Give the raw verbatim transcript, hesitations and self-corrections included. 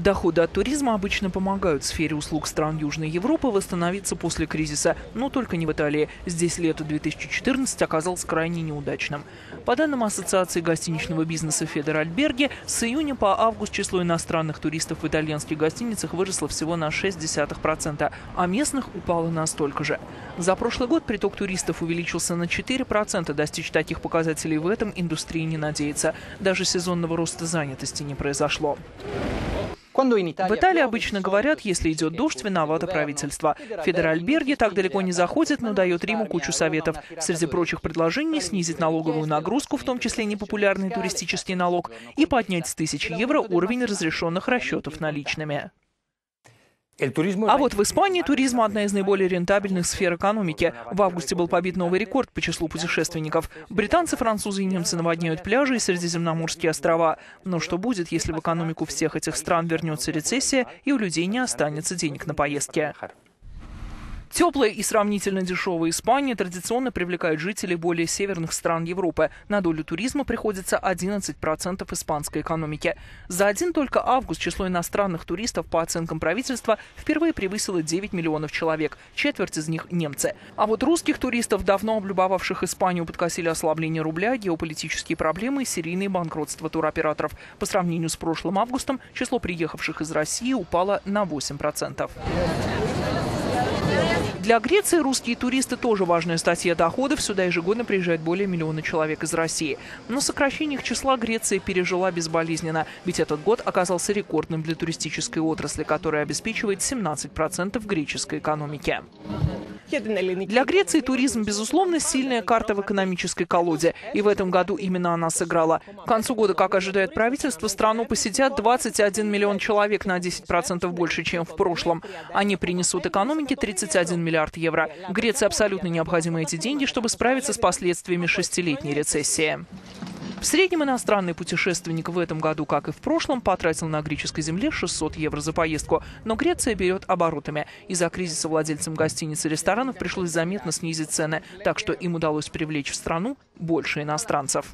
Доходы от туризма обычно помогают сфере услуг стран Южной Европы восстановиться после кризиса, но только не в Италии. Здесь лето две тысячи четырнадцатого оказалось крайне неудачным. По данным Ассоциации гостиничного бизнеса Федеральбергhi, с июня по август число иностранных туристов в итальянских гостиницах выросло всего на ноль целых шесть десятых процента, а местных упало на столько же. За прошлый год приток туристов увеличился на четыре процента. Достичь таких показателей в этом индустрии не надеется. Даже сезонного роста занятости не произошло. В Италии обычно говорят, если идет дождь, виновато правительство. Федеральбергhi так далеко не заходит, но дает Риму кучу советов. Среди прочих предложений снизить налоговую нагрузку, в том числе непопулярный туристический налог, и поднять с тысячи евро уровень разрешенных расчетов наличными. А вот в Испании туризм – одна из наиболее рентабельных сфер экономики. В августе был побит новый рекорд по числу путешественников. Британцы, французы и немцы наводняют пляжи и Средиземноморские острова. Но что будет, если в экономику всех этих стран вернется рецессия и у людей не останется денег на поездки? Теплая и сравнительно дешевая Испания традиционно привлекает жителей более северных стран Европы. На долю туризма приходится одиннадцать процентов испанской экономики. За один только август число иностранных туристов, по оценкам правительства, впервые превысило девять миллионов человек. Четверть из них – немцы. А вот русских туристов, давно облюбовавших Испанию, подкосили ослабление рубля, геополитические проблемы и серийные банкротства туроператоров. По сравнению с прошлым августом, число приехавших из России упало на восемь процентов. Для Греции русские туристы тоже важная статья доходов. Сюда ежегодно приезжает более миллиона человек из России. Но сокращение их числа Греция пережила безболезненно. Ведь этот год оказался рекордным для туристической отрасли, которая обеспечивает семнадцать процентов греческой экономики. Для Греции туризм, безусловно, сильная карта в экономической колоде. И в этом году именно она сыграла. К концу года, как ожидает правительство, страну посетят двадцать один миллион человек, на десять процентов больше, чем в прошлом. Они принесут экономике тридцать один миллиард евро. Греции абсолютно необходимы эти деньги, чтобы справиться с последствиями шестилетней рецессии. В среднем иностранный путешественник в этом году, как и в прошлом, потратил на греческой земле шестьсот евро за поездку. Но Греция берет оборотами. Из-за кризиса владельцам гостиниц и ресторанов пришлось заметно снизить цены, так что им удалось привлечь в страну больше иностранцев.